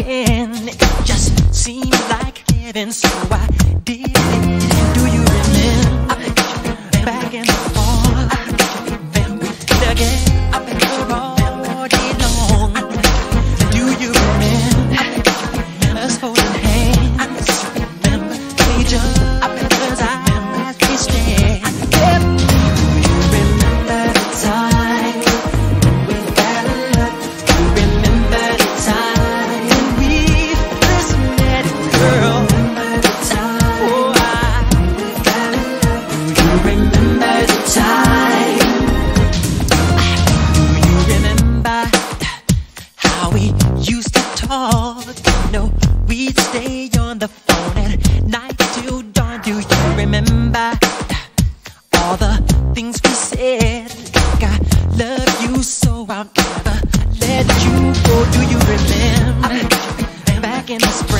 again. It just seemed like heaven, so I did it. Do you remember? Back and forth, then we did again. No, we'd stay on the phone at night till dawn. Do you remember all the things we said? Like I love you, so I'll never let you go. Do you remember back in the spring?